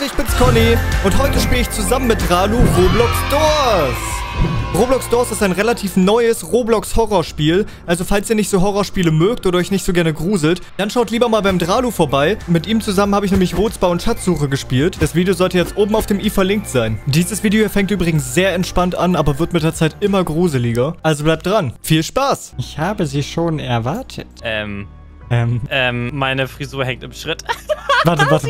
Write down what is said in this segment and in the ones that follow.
Leute, ich bin's Conny und heute spiele ich zusammen mit Dralu Roblox Doors. Roblox Doors ist ein relativ neues Roblox Horrorspiel, also falls ihr nicht so Horrorspiele mögt oder euch nicht so gerne gruselt, dann schaut lieber mal beim Dralu vorbei. Mit ihm zusammen habe ich nämlich Rotzbau und Schatzsuche gespielt. Das Video sollte jetzt oben auf dem i verlinkt sein. Dieses Video hier fängt übrigens sehr entspannt an, aber wird mit der Zeit immer gruseliger. Also bleibt dran, viel Spaß! Ich habe sie schon erwartet. Meine Frisur hängt im Schritt. Warte, was?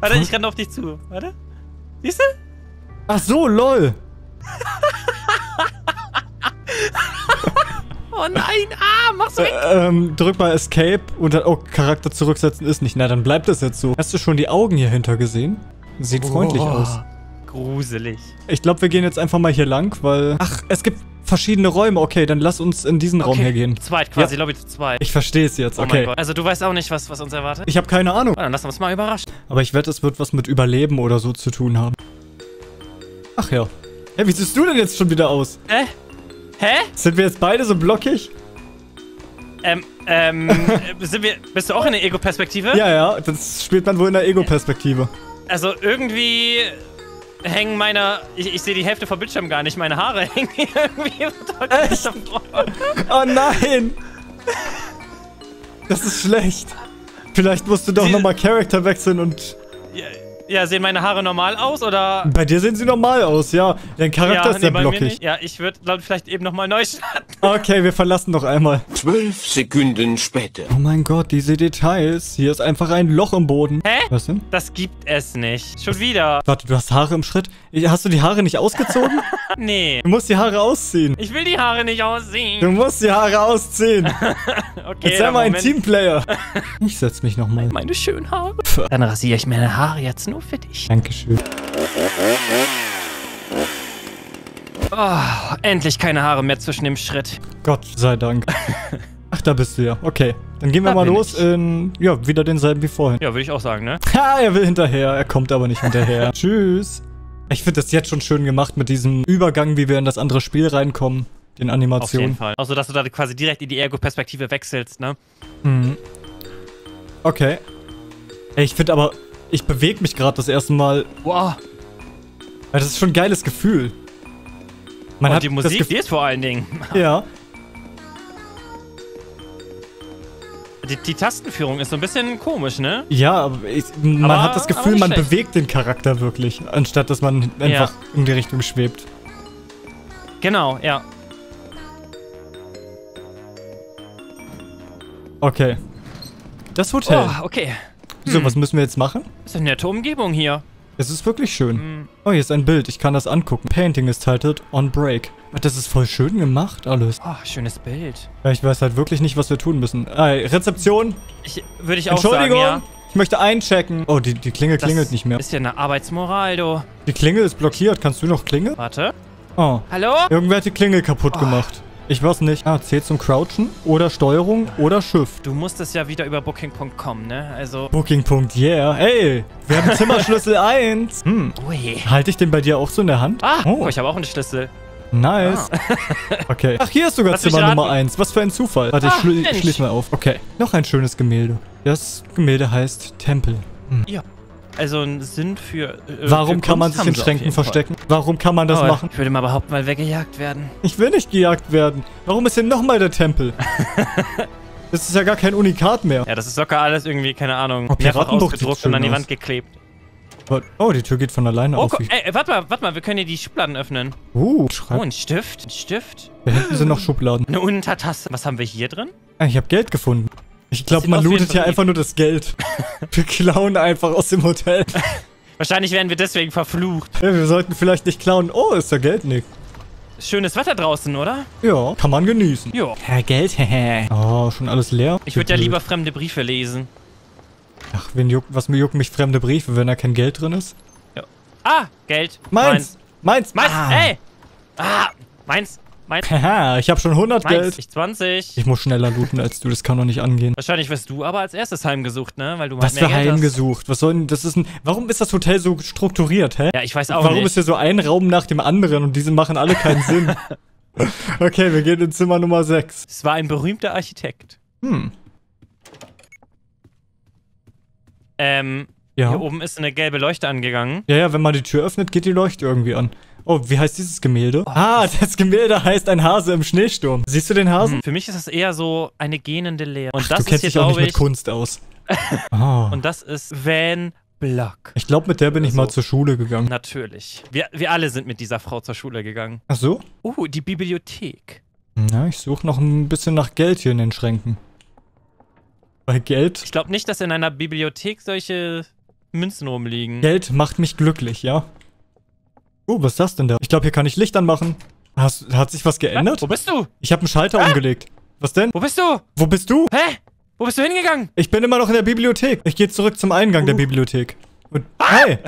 Warte, ich renne auf dich zu. Warte. Siehst du? Ach so, lol. Oh nein, mach so weg. Drück mal Escape und dann, oh, Charakter zurücksetzen ist nicht. Na, dann bleibt das jetzt so. Hast du schon die Augen hier hinter gesehen? Sieht freundlich aus. Gruselig. Ich glaube, wir gehen jetzt einfach mal hier lang, weil... Ach, es gibt... verschiedene Räume. Okay, dann lass uns in diesen Raum hergehen. Zweit quasi, ja. Lobby zu zweit. Ich verstehe es jetzt, okay. Oh mein Gott. Also du weißt auch nicht, was uns erwartet? Ich habe keine Ahnung. Oh, dann lass uns mal überraschen. Aber ich wette, es wird was mit Überleben oder so zu tun haben. Ach ja. Hey, wie siehst du denn jetzt schon wieder aus? Hä? Sind wir jetzt beide so blockig? Bist du auch in der Ego-Perspektive? Ja, das spielt man wohl in der Ego-Perspektive. Also irgendwie... hängen meine... Ich sehe die Hälfte vom Bildschirm gar nicht. Meine Haare hängen hier irgendwie... Echt? Oh nein! Das ist schlecht. Vielleicht musst du doch nochmal Charakter wechseln und... Ja, sehen meine Haare normal aus, oder...? Bei dir sehen sie normal aus, ja. Dein Charakter ist ja blockig. Ja, ich würde vielleicht eben nochmal neu starten. Okay, wir verlassen noch einmal. 12 Sekunden später. Oh mein Gott, diese Details. Hier ist einfach ein Loch im Boden. Hä? Was denn? Das gibt es nicht. Schon wieder. Warte, du hast Haare im Schritt? Hast du die Haare nicht ausgezogen? Nee. Du musst die Haare ausziehen. Ich will die Haare nicht ausziehen. Du musst die Haare ausziehen. Okay, jetzt sei mal ein Teamplayer. Ich setz mich nochmal. Meine schönen Haare. Dann rasiere ich meine Haare jetzt nur für dich. Dankeschön. Oh, endlich keine Haare mehr zwischen dem Schritt. Gott sei Dank. Ach, da bist du ja. Okay, dann gehen wir mal los in... Ja, wieder denselben wie vorhin. Ja, würde ich auch sagen, ne? Ha, er will hinterher. Er kommt aber nicht hinterher. Tschüss. Ich finde das jetzt schon schön gemacht mit diesem Übergang, wie wir in das andere Spiel reinkommen. Den Animationen. Auf jeden Fall. Also, dass du da quasi direkt in die Ergo-Perspektive wechselst, ne? Mhm. Okay. Ey, ich finde aber... Ich bewege mich gerade das erste Mal. Wow. Das ist schon ein geiles Gefühl. Man hat die Musik, die ist vor allen Dingen. Ja. Die Tastenführung ist so ein bisschen komisch, ne? Ja, aber man hat das Gefühl, man bewegt den Charakter wirklich, anstatt dass man einfach in die Richtung schwebt. Genau, ja. Okay. Das Hotel. Oh, okay. So, was müssen wir jetzt machen? Das ist eine nette Umgebung hier. Es ist wirklich schön. Oh, hier ist ein Bild. Ich kann das angucken. Painting ist titled On Break. Das ist voll schön gemacht alles. Oh, schönes Bild. Ich weiß halt wirklich nicht, was wir tun müssen. Rezeption. Würde ich auch sagen, Entschuldigung, ich möchte einchecken. Oh, die Klingel klingelt nicht mehr. Das ist ja eine Arbeitsmoral, du. Die Klingel ist blockiert. Kannst du noch klingeln? Warte. Oh. Hallo? Irgendwer hat die Klingel kaputt gemacht. Ich weiß nicht. C zum Crouchen oder Steuerung oder Shift. Du musst es ja wieder über Booking.com, ne? Also... Ey, wir haben Zimmerschlüssel 1. Ui. Halte ich den bei dir auch so in der Hand? Oh, ich habe auch einen Schlüssel. Nice. Okay. Ach, hier ist sogar Zimmer Nummer 1. Was für ein Zufall. Warte, ich schließe mal auf. Okay. Noch ein schönes Gemälde. Das Gemälde heißt Tempel. Ja. Also ein Sinn für... Warum kann man sich in Schränken verstecken? Warum kann man das machen? Ich würde mal behaupten, weil wir gejagt werden. Ich will nicht gejagt werden. Warum ist hier nochmal der Tempel? Das ist ja gar kein Unikat mehr. Ja, das ist locker alles irgendwie, keine Ahnung, mehrfach ausgedruckt und an die Wand geklebt. Oh, die Tür geht von alleine auf. Ey, warte mal, wir können hier die Schubladen öffnen. Oh, ein Stift. Da hinten sind noch Schubladen. Eine Untertasse. Was haben wir hier drin? Ich habe Geld gefunden. Ich glaube, man lootet hier einfach nur das Geld. Wir klauen einfach aus dem Hotel. Wahrscheinlich werden wir deswegen verflucht. Ja, wir sollten vielleicht nicht klauen. Oh, ist ja Geld nicht. Schönes Wetter draußen, oder? Ja, kann man genießen. Ja. Geld, Oh, schon alles leer. Ich würde ja lieber fremde Briefe lesen. Ach, was mir jucken mich fremde Briefe, wenn da kein Geld drin ist? Ja. Geld. Meins. Ey. Meins. Haha, ich habe schon 100 Geld. Ich 20. Ich muss schneller looten als du, das kann doch nicht angehen. Wahrscheinlich wirst du aber als erstes heimgesucht, ne? Weil du was für heimgesucht? Was soll denn, das ist ein... Warum ist das Hotel so strukturiert, hä? Ja, ich weiß auch nicht. Warum ist hier so ein Raum nach dem anderen und diese machen alle keinen Sinn? Okay, wir gehen in Zimmer Nummer 6. Es war ein berühmter Architekt. Ja. Hier oben ist eine gelbe Leuchte angegangen. Ja, ja, wenn man die Tür öffnet, geht die Leuchte irgendwie an. Oh, wie heißt dieses Gemälde? Oh, ah, das Gemälde heißt ein Hase im Schneesturm. Siehst du den Hasen? Für mich ist das eher so eine gähnende Leere. Und das ist hier, glaube ich... Du kennst dich auch nicht mit Kunst aus. Oh. Und das ist Van Block. Ich glaube, mit der bin ich mal zur Schule gegangen. Natürlich. Wir alle sind mit dieser Frau zur Schule gegangen. Ach so? Die Bibliothek. Na, ich suche noch ein bisschen nach Geld hier in den Schränken. Bei Geld? Ich glaube nicht, dass in einer Bibliothek solche Münzen rumliegen. Geld macht mich glücklich, ja? Oh, was ist das denn da? Ich glaube, hier kann ich Licht anmachen. Hat sich was geändert? Wo bist du? Ich habe einen Schalter umgelegt. Was denn? Wo bist du? Wo bist du? Hä? Wo bist du hingegangen? Ich bin immer noch in der Bibliothek. Ich gehe zurück zum Eingang der Bibliothek. Und hey!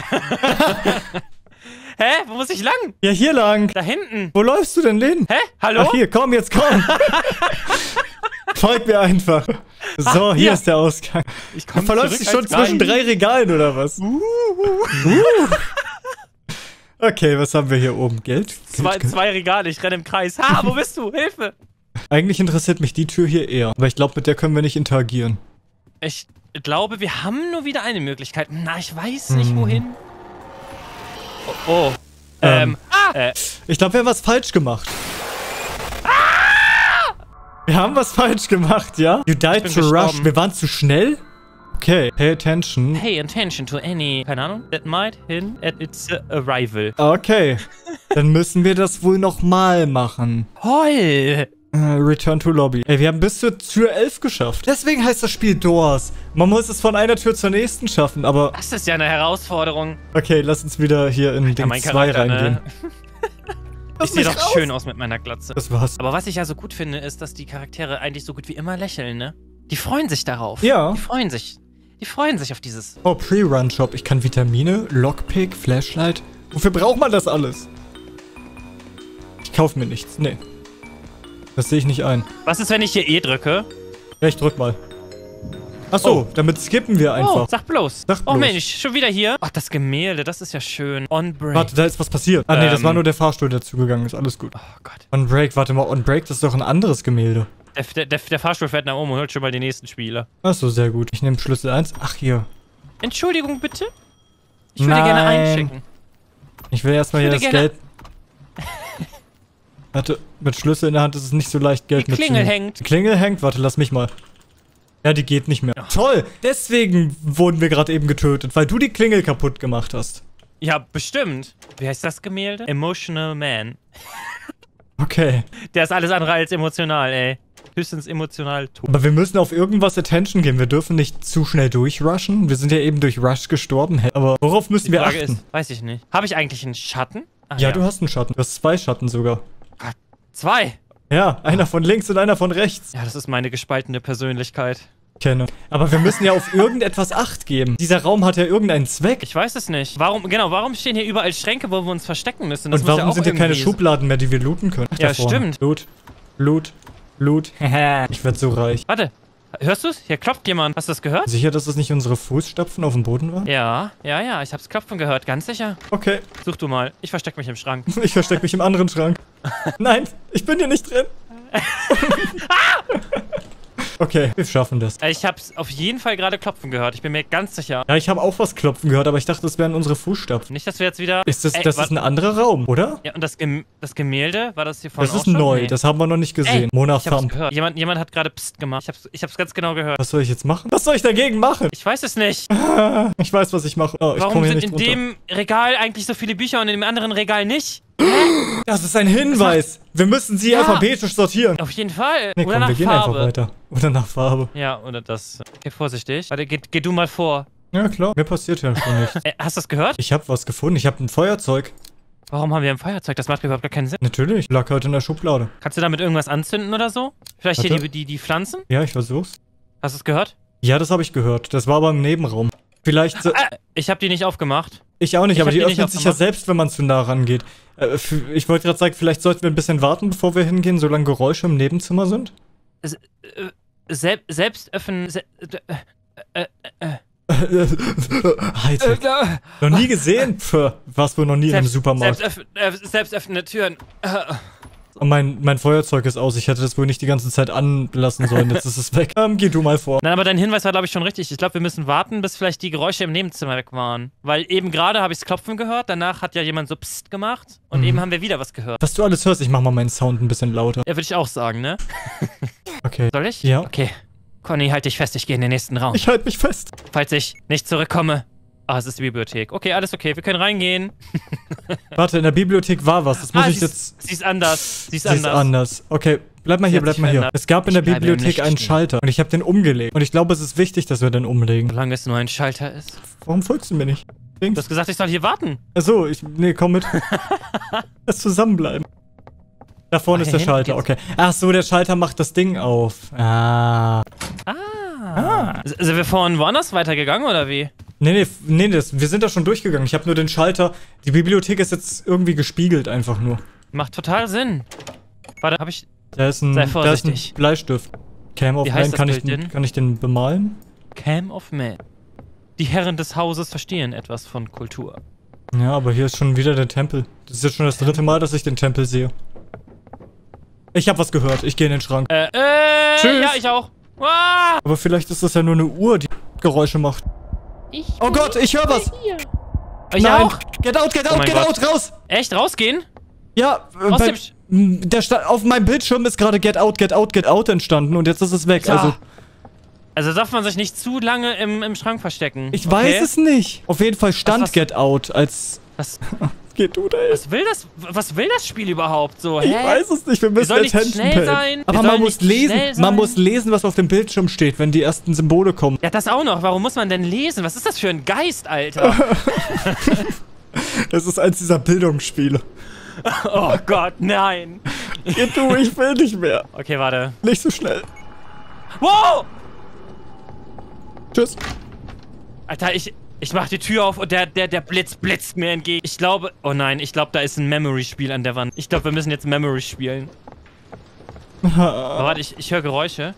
Hä? Wo muss ich lang? Ja, hier lang. Da hinten. Wo läufst du denn hin? Hä? Hallo? Ach, hier, komm, jetzt komm. Folgt mir einfach. So, hier ist der Ausgang. Ich komm verläufst dich schon zwischen drei Regalen, oder was? Okay, was haben wir hier oben? Geld? Zwei Regale, ich renne im Kreis. Ha, wo bist du? Hilfe! Eigentlich interessiert mich die Tür hier eher, aber ich glaube, mit der können wir nicht interagieren. Ich glaube, wir haben nur wieder eine Möglichkeit. Na, ich weiß nicht, wohin. Oh, oh. Ich glaube, wir haben was falsch gemacht. Ah! Wir haben was falsch gemacht, ja? You died to rush. Wir waren zu schnell? Okay, pay attention. Pay attention to any, keine Ahnung, that might hint at its arrival. Okay, dann müssen wir das wohl nochmal machen. Hoi! Return to Lobby. Ey, wir haben bis zur Tür 11 geschafft. Deswegen heißt das Spiel Doors. Man muss es von einer Tür zur nächsten schaffen, aber... Das ist ja eine Herausforderung. Okay, lass uns wieder hier in Ding 2 reingehen. Ne? Ich sehe doch schön aus mit meiner Glatze. Das war's. Aber was ich ja so gut finde, ist, dass die Charaktere eigentlich so gut wie immer lächeln, ne? Die freuen sich darauf. Ja. Die freuen sich. Die freuen sich auf dieses... Oh, Pre-Run-Shop. Ich kann Vitamine, Lockpick, Flashlight. Wofür braucht man das alles? Ich kaufe mir nichts. Nee. Das sehe ich nicht ein. Was ist, wenn ich hier E drücke? Ja, ich drück mal. Achso, damit skippen wir einfach. Oh, sag bloß. Oh Mensch, schon wieder hier. Ach, das Gemälde, das ist ja schön. On Break. Warte, da ist was passiert. Ah, nee, das war nur der Fahrstuhl, der zugegangen ist. Alles gut. Oh Gott. On Break, warte mal. On Break, das ist doch ein anderes Gemälde. Der Fahrstuhl fährt nach oben und holt schon mal die nächsten Spieler. Achso, sehr gut. Ich nehme Schlüssel 1. Ach, hier. Entschuldigung, bitte? Ich würde gerne einschicken. Ich will erstmal hier das Geld... Warte, mit Schlüssel in der Hand ist es nicht so leicht, Geld mitzunehmen. Die Klingel hängt. Die Klingel hängt? Warte, lass mich mal. Ja, die geht nicht mehr. Oh. Toll! Deswegen wurden wir gerade eben getötet, weil du die Klingel kaputt gemacht hast. Ja, bestimmt. Wie heißt das Gemälde? Emotional Man. Okay. Der ist alles andere als emotional, ey. Höchstens emotional tot. Aber wir müssen auf irgendwas Attention geben. Wir dürfen nicht zu schnell durchrushen. Wir sind ja eben durch Rush gestorben. Aber worauf müssen wir achten? Ist, weiß ich nicht. Habe ich eigentlich einen Schatten? Ach, ja, du hast einen Schatten. Du hast zwei Schatten sogar. Zwei? Ja, einer von links und einer von rechts. Ja, das ist meine gespaltene Persönlichkeit. Kenne. Aber wir müssen ja auf irgendetwas Acht geben. Dieser Raum hat ja irgendeinen Zweck. Ich weiß es nicht. Warum stehen hier überall Schränke, wo wir uns verstecken müssen? Das und warum sind hier keine Schubladen mehr, die wir looten können? Ja, stimmt. Loot, Loot, Loot. Ich werde so reich. Warte, hörst du es? Hier klopft jemand. Hast du das gehört? Sicher, dass das nicht unsere Fußstapfen auf dem Boden waren? Ja, ja, ja. Ich hab's Klopfen gehört, ganz sicher. Okay. Such du mal. Ich versteck mich im Schrank. Ich versteck mich im anderen Schrank. Nein, ich bin hier nicht drin. Okay, wir schaffen das. Ich hab's auf jeden Fall gerade klopfen gehört. Ich bin mir ganz sicher. Ja, ich habe auch was klopfen gehört, aber ich dachte, das wären unsere Fußstapfen. Nicht, dass wir jetzt wieder... Das ist ein anderer Raum, oder? Ja, und das Gemälde, war das hier vorne auch schon? Das ist neu, das haben wir noch nicht gesehen. Mona Farm. Jemand hat gerade Psst gemacht. Ich hab's ganz genau gehört. Was soll ich jetzt machen? Was soll ich dagegen machen? Ich weiß es nicht. Ich weiß, was ich mache. Oh, warum sind in dem Regal eigentlich so viele Bücher und in dem anderen Regal nicht? Das ist ein Hinweis. Wir müssen sie alphabetisch sortieren. Auf jeden Fall. Nee, komm, wir gehen einfach weiter. Oder nach Farbe. Ja, oder das. Okay, vorsichtig. Warte, geh du mal vor. Ja, klar. Mir passiert ja schon nichts. Hast du das gehört? Ich habe was gefunden. Ich habe ein Feuerzeug. Warum haben wir ein Feuerzeug? Das macht überhaupt gar keinen Sinn. Natürlich. Lag heute in der Schublade. Kannst du damit irgendwas anzünden oder so? Vielleicht hier die Pflanzen? Ja, ich versuch's. Hast du es gehört? Ja, das habe ich gehört. Das war aber im Nebenraum. Vielleicht... ich habe die nicht aufgemacht. Ich auch nicht, aber die öffnet sich ja selbst, wenn man zu nah rangeht. Ich wollte gerade sagen, vielleicht sollten wir ein bisschen warten, bevor wir hingehen, solange Geräusche im Nebenzimmer sind. Selbst öffnen... Hightech. Noch nie gesehen? Warst wohl noch nie in einem Supermarkt. Selbst öffnende Türen. Mein Feuerzeug ist aus. Ich hätte das wohl nicht die ganze Zeit anlassen sollen. Jetzt ist es weg. Geh du mal vor. Nein, aber dein Hinweis war, glaube ich, schon richtig. Ich glaube, wir müssen warten, bis vielleicht die Geräusche im Nebenzimmer weg waren. Weil eben gerade habe ich das Klopfen gehört. Danach hat ja jemand so pssst gemacht. Und eben haben wir wieder was gehört. Was du alles hörst, ich mache mal meinen Sound ein bisschen lauter. Ja, würde ich auch sagen, ne? Okay. Soll ich? Ja. Okay. Conny, halt dich fest. Ich gehe in den nächsten Raum. Ich halte mich fest. Falls ich nicht zurückkomme. Ah, es ist die Bibliothek. Okay, alles okay. Wir können reingehen. Warte, in der Bibliothek war was. Das muss ich jetzt... Sie ist anders. Sie ist anders. Okay, bleib mal hier, Es gab in der Bibliothek einen Schalter und ich habe den umgelegt. Und ich glaube, es ist wichtig, dass wir den umlegen. Solange es nur ein Schalter ist. Warum folgst du mir nicht? Du hast gesagt, ich soll hier warten. Achso, nee, komm mit. Lass zusammenbleiben. Da vorne ist der Schalter, okay. Ach so, der Schalter macht das Ding auf. Ah. Sind wir vorhin woanders weitergegangen, oder wie? Nee, wir sind da schon durchgegangen. Ich habe nur den Schalter. Die Bibliothek ist jetzt irgendwie gespiegelt einfach nur. Macht total Sinn. Warte, hab ich... Da ist ein Bleistift. Cam of Man, kann ich den bemalen? Cam of Man. Die Herren des Hauses verstehen etwas von Kultur. Ja, aber hier ist schon wieder der Tempel. Das ist jetzt schon das dritte Mal, dass ich den Tempel sehe. Ich habe was gehört. Ich gehe in den Schrank. Tschüss. Ja, ich auch. Ah! Aber vielleicht ist das ja nur eine Uhr, die Geräusche macht. Oh Gott, ich höre was! Ich auch! Get out, raus! Echt? Rausgehen? Ja, auf meinem Bildschirm ist gerade Get out entstanden und jetzt ist es weg. Ja. Also darf man sich nicht zu lange im Schrank verstecken. Ich weiß es nicht. Auf jeden Fall stand Get out als... Was will das Spiel überhaupt so? Ich weiß es nicht, wir müssen schnell sein. Aber man muss lesen, was auf dem Bildschirm steht, wenn die ersten Symbole kommen. Ja, das auch noch. Warum muss man denn lesen? Was ist das für ein Geist, Alter? Das ist eins dieser Bildungsspiele. Oh Gott, nein. Geh du, ich will nicht mehr. Okay, warte. Nicht so schnell. Wow! Tschüss. Alter, ich mach die Tür auf und der Blitz blitzt mir entgegen. Ich glaube... Oh nein, ich glaube, da ist ein Memory-Spiel an der Wand. Ich glaube, wir müssen jetzt Memory spielen. Aber warte, ich höre Geräusche.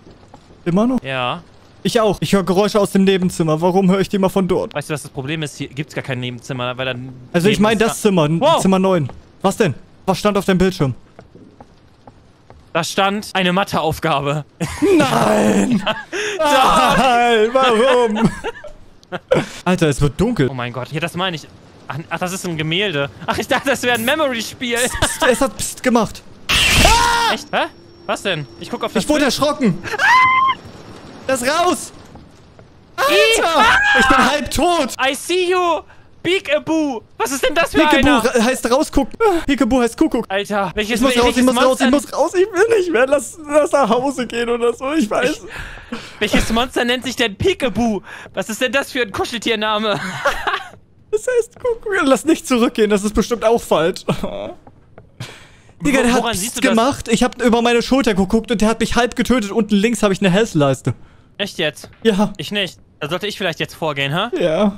Immer noch? Ja. Ich auch. Ich höre Geräusche aus dem Nebenzimmer. Warum höre ich die mal von dort? Weißt du, was das Problem ist? Hier gibt's gar kein Nebenzimmer, weil dann... Also ich meine das Zimmer. Wow. Zimmer 9. Was denn? Was stand auf dem Bildschirm? Da stand eine Matheaufgabe. Nein! Nein! Warum? Alter, es wird dunkel. Oh mein Gott, hier, das meine ich. Ach, das ist ein Gemälde. Ach, ich dachte, das wäre ein Memory-Spiel. Es hat Psst gemacht. Ah! Echt? Hä? Was denn? Ich guck auf das Bild. Ich wurde erschrocken. Ah! Das raus. Alter, ich bin halb tot. I see you. Peekaboo. Was ist denn das für einer? Peekaboo heißt rausgucken. Peekaboo heißt Kuckuck. Alter, ich muss raus. Ich will nicht mehr. Lass nach Hause gehen oder so. Ich weiß. Welches Monster nennt sich denn Peekaboo? Was ist denn das für ein Kuscheltiername? Das heißt Kuckuck. Lass nicht zurückgehen. Das ist bestimmt auch falsch. Digga, der hat nichts gemacht. Ich habe über meine Schulter geguckt und der hat mich halb getötet. Unten links habe ich eine Health-Leiste. Echt jetzt? Ja. Ich nicht. Da sollte ich vielleicht jetzt vorgehen, ha? Ja.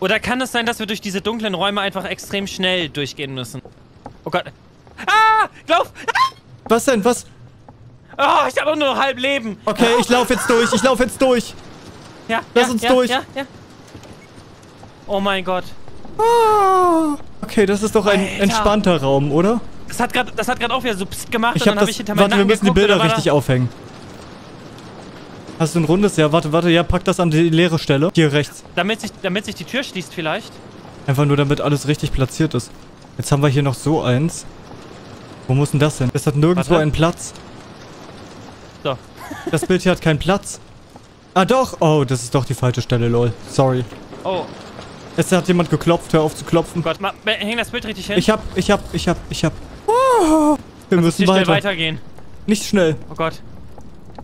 Oder kann es sein, dass wir durch diese dunklen Räume einfach extrem schnell durchgehen müssen? Oh Gott. Ah! Lauf! Ah! Was denn? Was? Oh, ich habe nur noch halb Leben. Okay, ich laufe jetzt durch. Ja, Lass uns durch. Ja. Oh mein Gott. Oh. Okay, das ist doch ein entspannter Raum, oder? Das hat gerade auch wieder so Psst gemacht. Warte, wir müssen die Bilder richtig aufhängen. Hast du ein rundes? Ja, warte. Ja, pack das an die leere Stelle. Hier rechts. Damit sich die Tür schließt vielleicht. Einfach nur, damit alles richtig platziert ist. Jetzt haben wir hier noch so eins. Wo muss denn das hin? Das hat nirgendwo einen Platz. So. Das Bild hier hat keinen Platz. Ah, doch. Oh, das ist doch die falsche Stelle, lol. Sorry. Oh. Es hat jemand geklopft. Hör auf zu klopfen. Oh Gott, häng das Bild richtig hin. Ich hab. Oh. Wir müssen weitergehen. Nicht schnell. Oh Gott.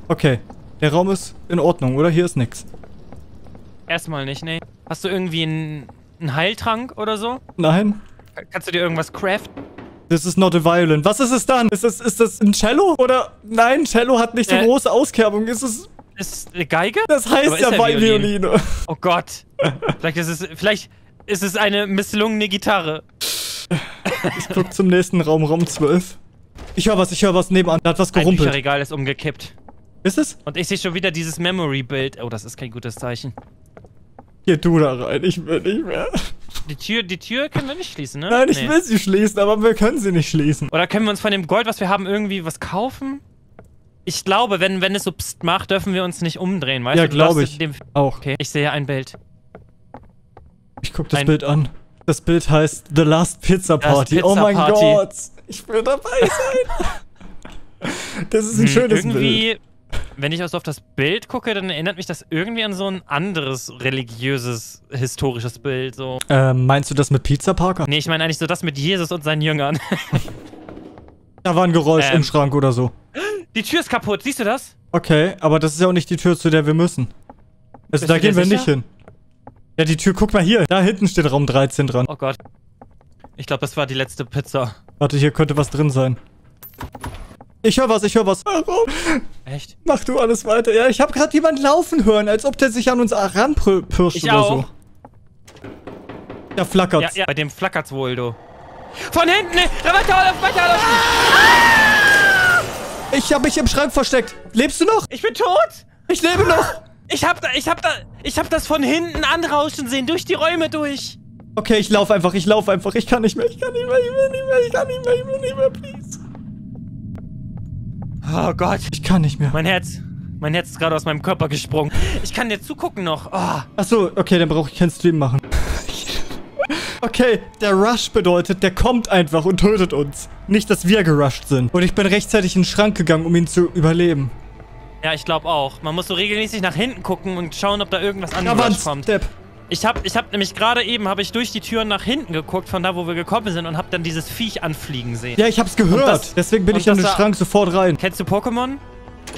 Okay. Der Raum ist in Ordnung, oder? Hier ist nix. Erstmal nicht, ne? Hast du irgendwie einen Heiltrank oder so? Nein. Kannst du dir irgendwas craften? This is not a violin. Was ist es dann? Ist das ein Cello? Oder? Nein, Cello hat nicht so große Auskerbung. Ist es... Ist eine Geige? Das heißt ja Violine. Oh Gott. Vielleicht ist es eine misslungene Gitarre. Ich guck zum nächsten Raum, Raum 12. Ich höre was nebenan. Da hat was gerumpelt. Ein Bücherregal ist umgekippt. Ist es? Und ich sehe schon wieder dieses Memory-Bild. Oh, das ist kein gutes Zeichen. Geh du da rein, ich will nicht mehr. Die Tür können wir nicht schließen, ne? Nein, ich will sie schließen, aber wir können sie nicht schließen. Oder können wir uns von dem Gold, was wir haben, irgendwie was kaufen? Ich glaube, wenn es so pst macht, dürfen wir uns nicht umdrehen, weißt du? Ja, glaube ich. Auch. Okay, ich sehe ein Bild. Ich guck das Bild an. Das Bild heißt The Last Pizza Party. Oh mein Gott! Ich will dabei sein! Das ist ein schönes Bild. Irgendwie, wenn ich also auf das Bild gucke, dann erinnert mich das irgendwie an so ein anderes religiöses, historisches Bild. So. Meinst du das mit Pizza Parker? Nee, ich meine eigentlich so das mit Jesus und seinen Jüngern. Da war ein Geräusch im Schrank oder so. Die Tür ist kaputt, siehst du das? Okay, aber das ist ja auch nicht die Tür, zu der wir müssen. Also da gehen wir nicht hin. Ja, die Tür, guck mal hier. Da hinten steht Raum 13 dran. Oh Gott. Ich glaube, das war die letzte Pizza. Warte, hier könnte was drin sein. Ich höre was, ich höre was. Warum? Echt? Mach du alles weiter. Ja, ich habe gerade jemanden laufen hören, als ob der sich an uns ranpirscht oder so. Da flackert's. Ja, ja, bei dem flackert's wohl, du. Von hinten! Weiter! Ich habe mich im Schrank versteckt. Lebst du noch? Ich bin tot. Ich lebe noch. Ich hab das von hinten anrauschen sehen, durch die Räume durch. Okay, ich lauf einfach. Ich kann nicht mehr, please. Oh Gott. Ich kann nicht mehr. Mein Herz ist gerade aus meinem Körper gesprungen. Ich kann dir zugucken noch. Oh. Achso, okay, dann brauche ich keinen Stream machen. Okay, der Rush bedeutet, der kommt einfach und tötet uns. Nicht, dass wir gerusht sind. Und ich bin rechtzeitig in den Schrank gegangen, um ihn zu überleben. Ja, ich glaube auch. Man muss so regelmäßig nach hinten gucken und schauen, ob da irgendwas anderes kommt. Ich hab nämlich gerade eben, habe ich durch die Türen nach hinten geguckt, von da, wo wir gekommen sind, und habe dann dieses Viech anfliegen sehen. Ja, ich hab's gehört. Deswegen bin ich in den Schrank sofort rein. Kennst du Pokémon?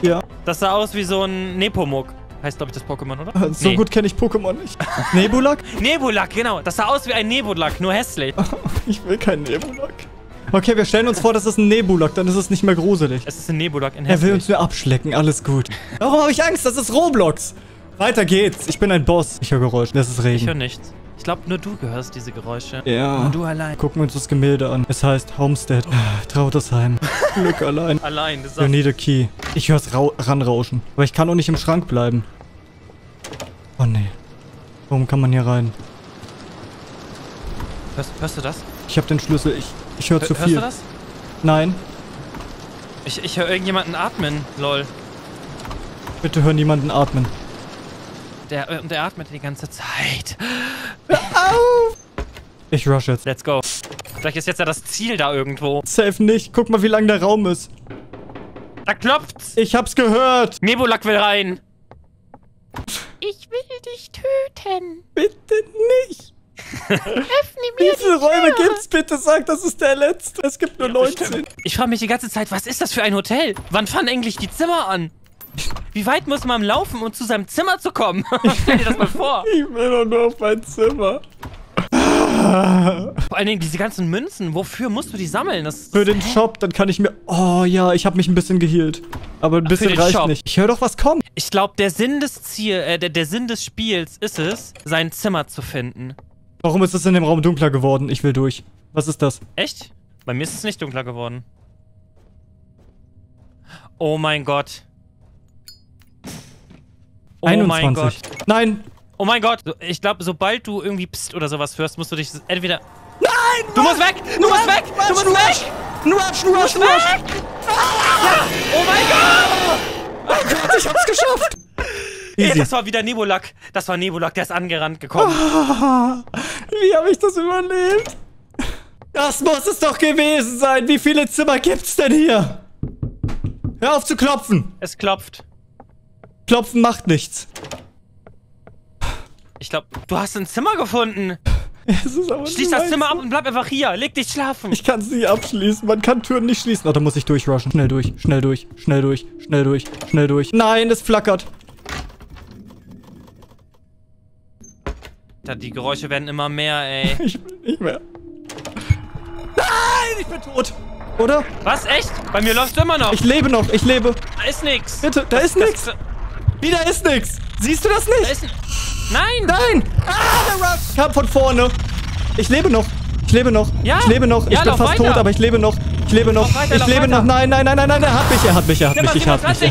Ja. Das sah aus wie so ein Nepomuk. Heißt, glaube ich, das Pokémon, oder? So gut kenne ich Pokémon nicht. Nebulak? Nebulak, genau. Das sah aus wie ein Nebulak, nur hässlich. Ich will keinen Nebulak. Okay, wir stellen uns vor, das ist ein Nebulak, dann ist es nicht mehr gruselig. Es ist ein Nebulak in hässlich. Er will uns nur abschlecken, alles gut. Warum habe ich Angst? Das ist Roblox. Weiter geht's. Ich bin ein Boss. Ich höre Geräusche, das ist Regen. Ich höre nichts. Ich glaube, nur du gehörst diese Geräusche. Ja. Nur du allein. Gucken wir uns das Gemälde an. Es heißt Homestead. Trautes Heim. Glück allein. Allein, das ist... You need a key. Ich höre es ranrauschen. Aber ich kann auch nicht im Schrank bleiben. Oh nee. Warum kann man hier rein? Hörst du das? Ich habe den Schlüssel. Ich höre zu viel. Hörst du das? Nein. Ich höre irgendjemanden atmen. Lol. Bitte hör niemanden atmen. Der atmet die ganze Zeit. Hör auf! Ich rush jetzt. Let's go. Vielleicht ist jetzt ja das Ziel da irgendwo. Safe nicht. Guck mal, wie lang der Raum ist. Da klopft's. Ich hab's gehört. Nebulak will rein. Ich will dich töten. Bitte nicht. Öffne mir die Tür. Wie viele Räume gibt's? Bitte sag, das ist der letzte. Es gibt nur 19. Ich frage mich die ganze Zeit, was ist das für ein Hotel? Wann fangen eigentlich die Zimmer an? Wie weit muss man laufen, um zu seinem Zimmer zu kommen? Stell dir das mal vor. Ich will doch nur auf mein Zimmer. Vor allen Dingen diese ganzen Münzen. Wofür musst du die sammeln? Für den Shop, dann kann ich mir... Oh ja, ich habe mich ein bisschen gehealt. Aber ein bisschen reicht nicht. Ich höre doch was kommen. Ich glaube, der Sinn des Spiels ist es, sein Zimmer zu finden. Warum ist es in dem Raum dunkler geworden? Ich will durch. Was ist das? Echt? Bei mir ist es nicht dunkler geworden. Oh mein Gott. Oh 21. Mein Gott. Nein. Oh mein Gott. Ich glaube, sobald du irgendwie pst oder sowas hörst, musst du dich entweder... Nein! Du musst weg! Du musst weg! Du musst weg! Nur ab! Oh mein Gott! Oh Gott, ich hab's geschafft! Easy. Das war wieder Nebulak. Das war Nebulak, der ist angerannt gekommen. Oh, wie habe ich das überlebt? Das muss es doch gewesen sein. Wie viele Zimmer gibt's denn hier? Hör auf zu klopfen. Es klopft. Klopfen macht nichts. Ich glaube, du hast ein Zimmer gefunden. Schließ das Zimmer ab und bleib einfach hier. Leg dich schlafen. Ich kann es nicht abschließen. Man kann Türen nicht schließen. Oh, da muss ich durchrushen. Schnell durch. Nein, es flackert. Die Geräusche werden immer mehr, ey. Ich will nicht mehr. Nein, ich bin tot. Oder? Was? Echt? Bei mir läuft's immer noch. Ich lebe. Da ist nix. Bitte, da ist nix. Wieder ist nix. Siehst du das nicht? Nein! Ah, der Rush kam von vorne. Ich lebe noch. Ja? Ich bin fast tot, aber ich lebe noch. Ich lebe noch. Nein. Er hat mich.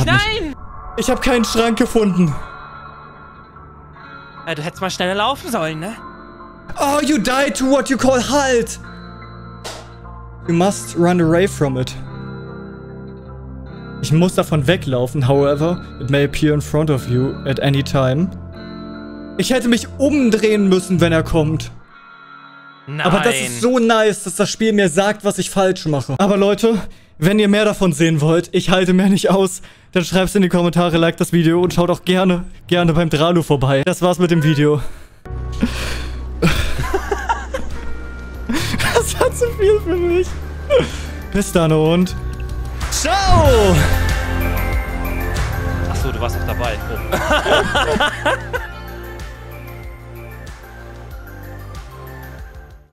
Nein! Ich habe keinen Schrank gefunden. Ja, du hättest mal schneller laufen sollen, ne? Oh, you die to what you call halt. You must run away from it. Ich muss davon weglaufen, however, it may appear in front of you at any time. Ich hätte mich umdrehen müssen, wenn er kommt. Nein. Aber das ist so nice, dass das Spiel mir sagt, was ich falsch mache. Aber Leute, wenn ihr mehr davon sehen wollt, ich halte mehr nicht aus, dann schreibt's in die Kommentare, liked das Video und schaut auch gerne beim Dralu vorbei. Das war's mit dem Video. Das war zu viel für mich. Bis dann und... Ciao! Achso, du warst noch dabei. Oh.